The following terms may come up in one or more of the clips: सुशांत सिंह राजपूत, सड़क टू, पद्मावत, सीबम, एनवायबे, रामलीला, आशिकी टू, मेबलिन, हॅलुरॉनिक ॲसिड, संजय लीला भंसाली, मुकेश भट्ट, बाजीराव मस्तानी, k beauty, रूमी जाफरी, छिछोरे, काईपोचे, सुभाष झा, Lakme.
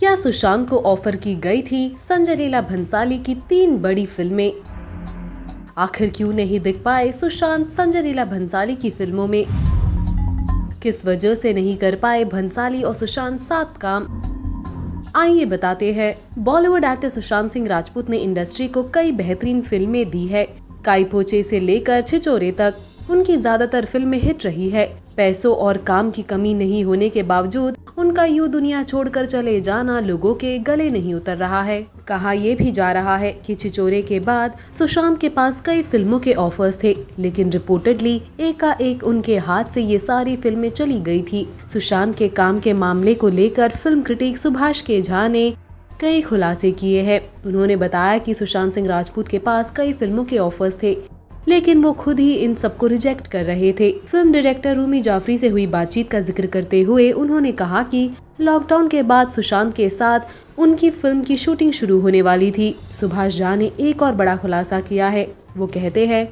क्या सुशांत को ऑफर की गई थी संजय लीला भंसाली की 3 बड़ी फिल्में? आखिर क्यों नहीं दिख पाए सुशांत संजय लीला भंसाली की फिल्मों में? किस वजह से नहीं कर पाए भंसाली और सुशांत साथ काम? आइए बताते हैं। बॉलीवुड एक्टर सुशांत सिंह राजपूत ने इंडस्ट्री को कई बेहतरीन फिल्में दी है। काईपोचे से लेकर छिछोरे तक उनकी ज्यादातर फिल्में हिट रही है। पैसों और काम की कमी नहीं होने के बावजूद उनका यूं दुनिया छोड़कर चले जाना लोगों के गले नहीं उतर रहा है। कहा यह भी जा रहा है कि छिछोरे के बाद सुशांत के पास कई फिल्मों के ऑफर्स थे, लेकिन रिपोर्टेडली एकाएक उनके हाथ से ये सारी फिल्में चली गई थी। सुशांत के काम के मामले को लेकर फिल्म क्रिटिक सुभाष झा ने कई खुलासे किए हैं। उन्होंने बताया कि सुशांत सिंह राजपूत के पास कई फिल्मों के ऑफर्स थे, लेकिन वो खुद ही इन सबको रिजेक्ट कर रहे थे। फिल्म डायरेक्टर रूमी जाफरी से हुई बातचीत का जिक्र करते हुए उन्होंने कहा कि लॉकडाउन के बाद सुशांत के साथ उनकी फिल्म की शूटिंग शुरू होने वाली थी। सुभाष झा ने एक और बड़ा खुलासा किया है। वो कहते हैं,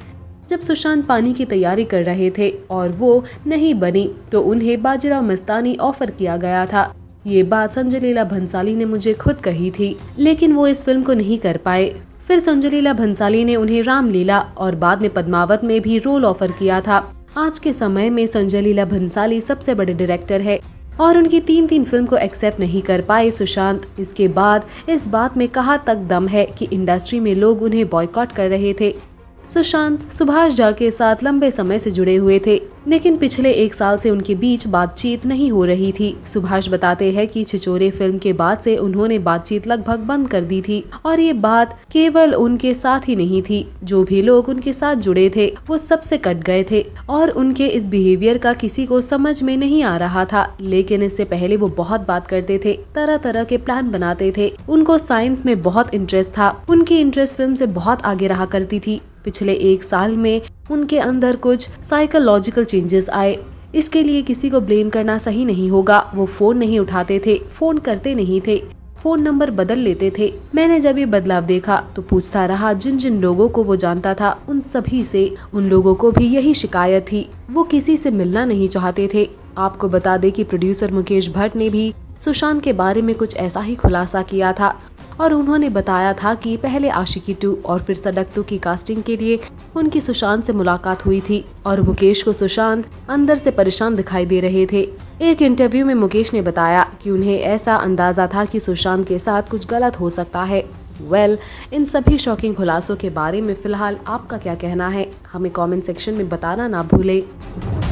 जब सुशांत पानी की तैयारी कर रहे थे और वो नहीं बनी तो उन्हें बाजीराव मस्तानी ऑफर किया गया था। ये बात संजय लीला भंसाली ने मुझे खुद कही थी, लेकिन वो इस फिल्म को नहीं कर पाए। फिर संजय लीला भंसाली ने उन्हें रामलीला और बाद में पद्मावत में भी रोल ऑफर किया था। आज के समय में संजय लीला भंसाली सबसे बड़े डायरेक्टर है और उनकी 3 फिल्म को एक्सेप्ट नहीं कर पाए सुशांत। इसके बाद इस बात में कहाँ तक दम है कि इंडस्ट्री में लोग उन्हें बॉयकॉट कर रहे थे। सुशांत सुभाष झा के साथ लंबे समय से जुड़े हुए थे, लेकिन पिछले 1 साल से उनके बीच बातचीत नहीं हो रही थी। सुभाष बताते हैं कि छिछोरे फिल्म के बाद से उन्होंने बातचीत लगभग बंद कर दी थी और ये बात केवल उनके साथ ही नहीं थी, जो भी लोग उनके साथ जुड़े थे वो सबसे कट गए थे और उनके इस बिहेवियर का किसी को समझ में नहीं आ रहा था। लेकिन इससे पहले वो बहुत बात करते थे, तरह तरह के प्लान बनाते थे। उनको साइंस में बहुत इंटरेस्ट था, उनकी इंटरेस्ट फिल्म से बहुत आगे रहा करती थी। पिछले 1 साल में उनके अंदर कुछ साइकोलॉजिकल चेंजेस आए। इसके लिए किसी को ब्लेम करना सही नहीं होगा। वो फोन नहीं उठाते थे, फोन करते नहीं थे, फोन नंबर बदल लेते थे। मैंने जब ये बदलाव देखा तो पूछता रहा जिन जिन लोगों को वो जानता था उन सभी से। उन लोगों को भी यही शिकायत थी, वो किसी से मिलना नहीं चाहते थे। आपको बता दें कि प्रोड्यूसर मुकेश भट्ट ने भी सुशांत के बारे में कुछ ऐसा ही खुलासा किया था और उन्होंने बताया था कि पहले आशिकी टू और फिर सड़क टू की कास्टिंग के लिए उनकी सुशांत से मुलाकात हुई थी और मुकेश को सुशांत अंदर से परेशान दिखाई दे रहे थे। एक इंटरव्यू में मुकेश ने बताया कि उन्हें ऐसा अंदाजा था कि सुशांत के साथ कुछ गलत हो सकता है। इन सभी शॉकिंग खुलासों के बारे में फिलहाल आपका क्या कहना है, हमें कॉमेंट सेक्शन में बताना ना भूले।